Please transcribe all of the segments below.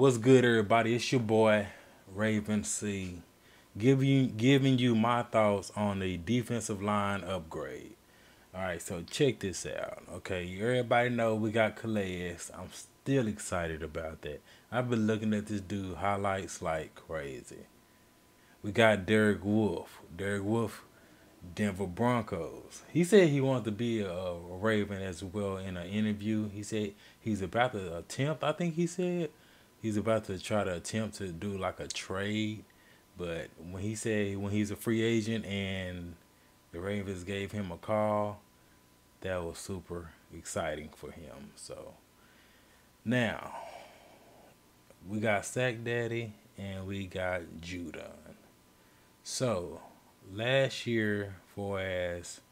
What's good, everybody? It's your boy Raven C, giving you my thoughts on the defensive line upgrade. All right, so check this out. Okay, everybody know we got Calais. I'm still excited about that. I've been looking at this dude highlights like crazy. We got Derek Wolfe. Derek Wolfe, Denver Broncos. He said he wanted to be a Raven as well in an interview. He said he's about to attempt, I think he said, he's about to try to attempt to do like a trade. But when he said when he's a free agent and the Ravens gave him a call, that was super exciting for him. So now we got Sack Daddy and we got Judon. So last year for as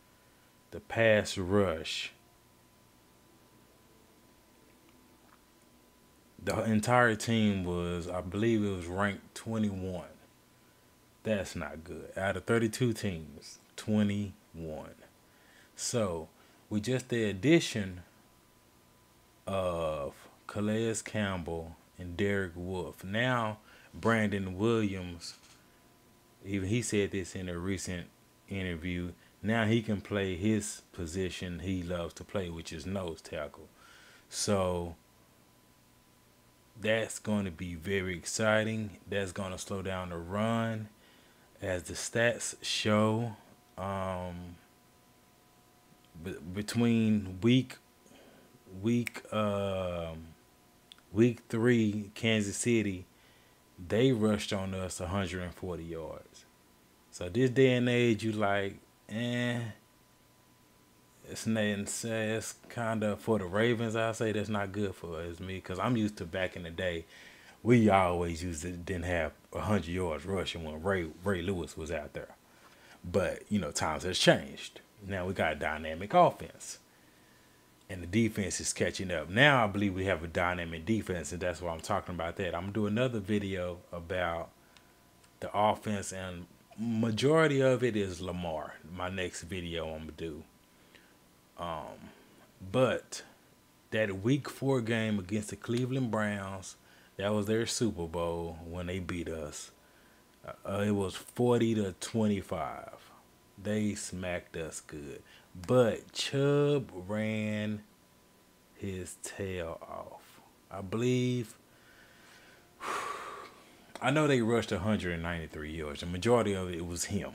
the pass rush, the entire team was, I believe it was ranked 21. That's not good. Out of 32 teams, 21. So with just the addition of Calais Campbell and Derek Wolfe, now Brandon Williams, even he said this in a recent interview, now he can play his position he loves to play, which is nose tackle. So that's going to be very exciting. That's going to slow down the run. As the stats show, between week 3, Kansas City, they rushed on us 140 yards. So this day and age, you like, it's nothing. It's kind of for the Ravens, I say that's not good for us, me, because I'm used to back in the day, we always used to didn't have 100 yards rushing when Ray Lewis was out there. But you know, times has changed. Now we got a dynamic offense, and the defense is catching up. Now I believe we have a dynamic defense, and that's why I'm talking about that. I'm going to do another video about the offense, and majority of it is Lamar. My next video I'm going to do. But that week 4 game against the Cleveland Browns, that was their Super Bowl when they beat us. It was 40-25. They smacked us good. But Chubb ran his tail off. I believe, I know they rushed 193 yards. The majority of it was him.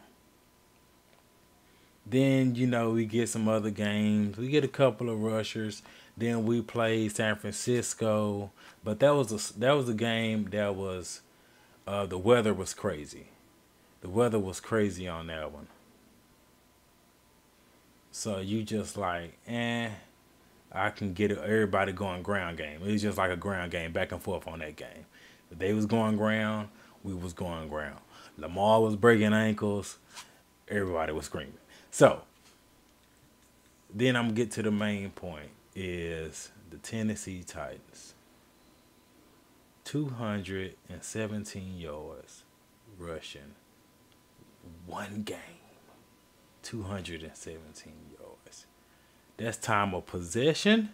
Then, you know, we get some other games. We get a couple of rushers. Then we play San Francisco. But that was a game that was, the weather was crazy. The weather was crazy on that one. So you just like, I can get everybody going ground game. It was just like a ground game, back and forth on that game. They was going ground, we was going ground. Lamar was breaking ankles, everybody was screaming. So then I'm get to the main point is the Tennessee Titans. 217 yards rushing, one game. 217 yards. That's time of possession.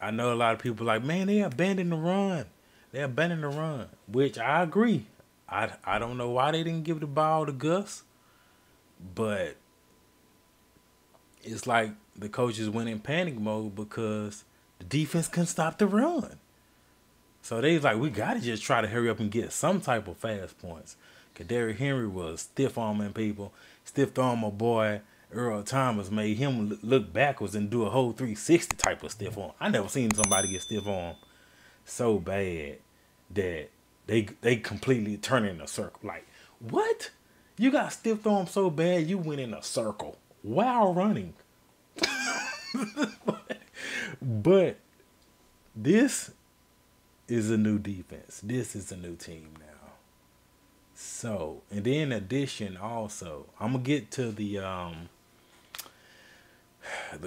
I know a lot of people like, man, they abandoned the run. They abandoned the run, which I agree. I don't know why they didn't give the ball to Gus, but it's like the coaches went in panic mode because the defense couldn't stop the run. So they was like, we got to just try to hurry up and get some type of fast points. Derrick Henry was stiff-arming people. Stiff-arm my boy Earl Thomas, made him look backwards and do a whole 360 type of stiff-arm. I never seen somebody get stiff-armed so bad that they completely turn in a circle. Like, what? You got stiff-armed so bad you went in a circle while running. But this is a new defense. This is a new team now. So, and then in addition also, I'm going to get to the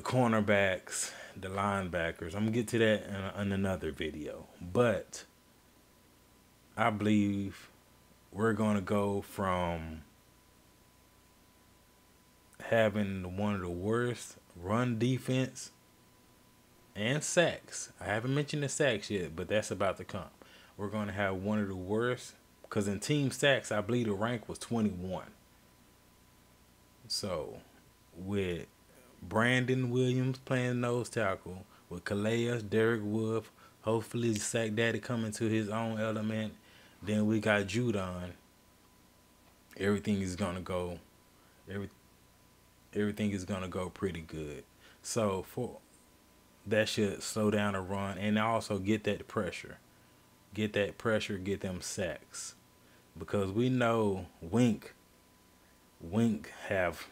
cornerbacks, the linebackers. I'm going to get to that in another video. But I believe we're going to go from having one of the worst run defense and sacks. I haven't mentioned the sacks yet, but that's about to come. We're going to have one of the worst, because in team sacks, I believe the rank was 21. So, with Brandon Williams playing nose tackle, with Calais, Derek Wolfe, hopefully Sack Daddy coming to his own element, then we got Judon. Everything is going to go, everything is going to go pretty good. So, for that should slow down a run and also get that pressure. Get that pressure, get them sacks. Because we know Wink have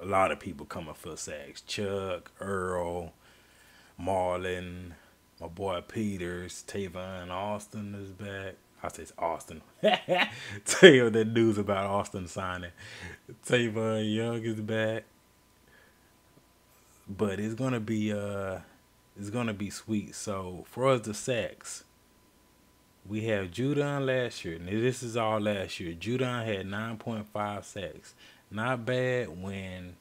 a lot of people coming for sacks. Chuck, Earl, Marlon, my boy Peters, Tavon Austin is back. I said Austin. Tell you that news about Austin signing. Tavon Young is back. But it's gonna be sweet. So for us, the sacks, we have Judon last year. Now this is all last year. Judon had 9.5 sacks. Not bad when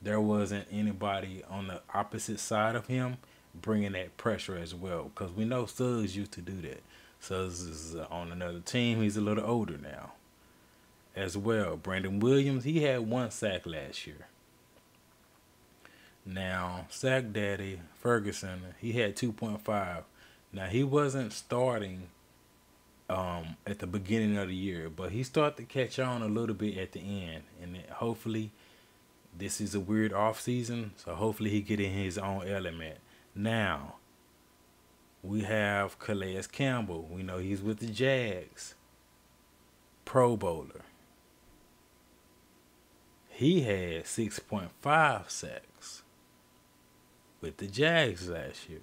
there wasn't anybody on the opposite side of him bringing that pressure as well. Because we know Suggs used to do that. Suggs is on another team. He's a little older now as well. Brandon Williams, he had 1 sack last year. Now, Sack Daddy, Ferguson, he had 2.5. Now, he wasn't starting at the beginning of the year, but he started to catch on a little bit at the end. And then hopefully, this is a weird offseason, so hopefully he get in his own element. Now, we have Calais Campbell. We know he's with the Jags. Pro Bowler. He had 6.5 sacks with the Jags last year.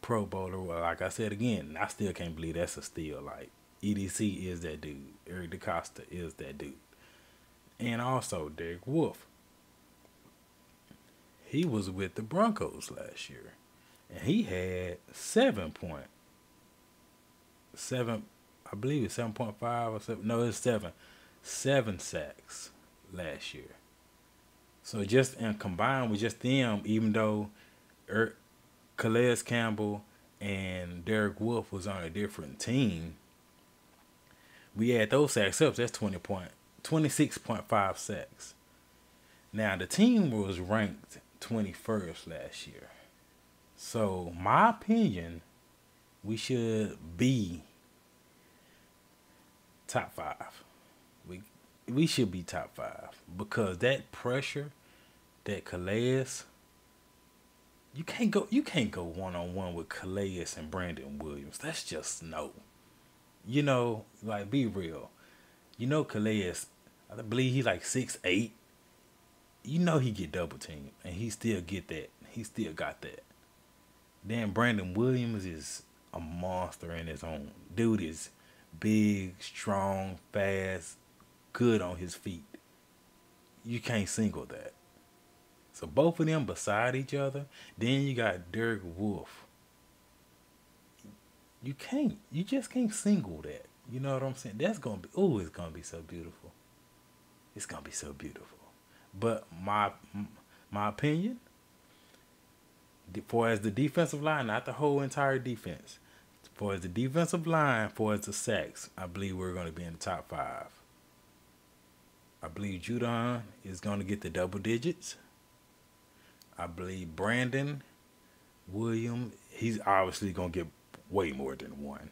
Pro Bowler, well, like I said again, I still can't believe that's a steal. Like, EDC is that dude. Eric DeCosta is that dude. And also, Derek Wolfe. He was with the Broncos last year. And he had 7.7, I believe it's 7.5 or 7. No, it's 7. 7 sacks last year. So just and combined with just them, even though Calais Campbell and Derek Wolfe was on a different team, we add those sacks up, that's 26.5 sacks. Now the team was ranked 21st last year. So my opinion, we should be top 5. We should be top 5 because that pressure, that Calais, you can't go one-on-one with Calais and Brandon Williams. That's just no. You know, like, be real. You know Calais, I believe he's like 6'8". You know he get double teamed and he still get that. He still got that. Then Brandon Williams is a monster in his own. Dude is big, strong, fast, good on his feet. You can't single that. So both of them beside each other. Then you got Derek Wolfe. You just can't single that. You know what I'm saying? That's gonna be, oh, it's gonna be so beautiful. It's gonna be so beautiful. But my opinion, for as the defensive line, not the whole entire defense, for as the defensive line, for as the sacks, I believe we're gonna be in the top 5. I believe Judon is going to get the double digits. I believe Brandon Williams, he's obviously going to get way more than 1.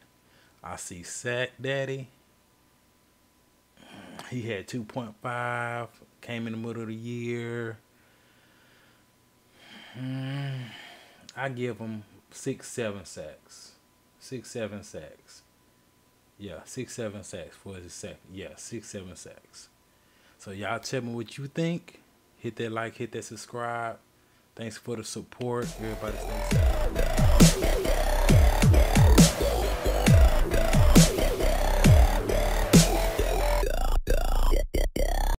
I see Sack Daddy. He had 2.5, came in the middle of the year. I give him 6-7 sacks. 6-7 sacks. Yeah, 6-7 sacks for his sack. Yeah, 6-7 sacks. So y'all tell me what you think. Hit that like, hit that subscribe. Thanks for the support. Everybody stay safe.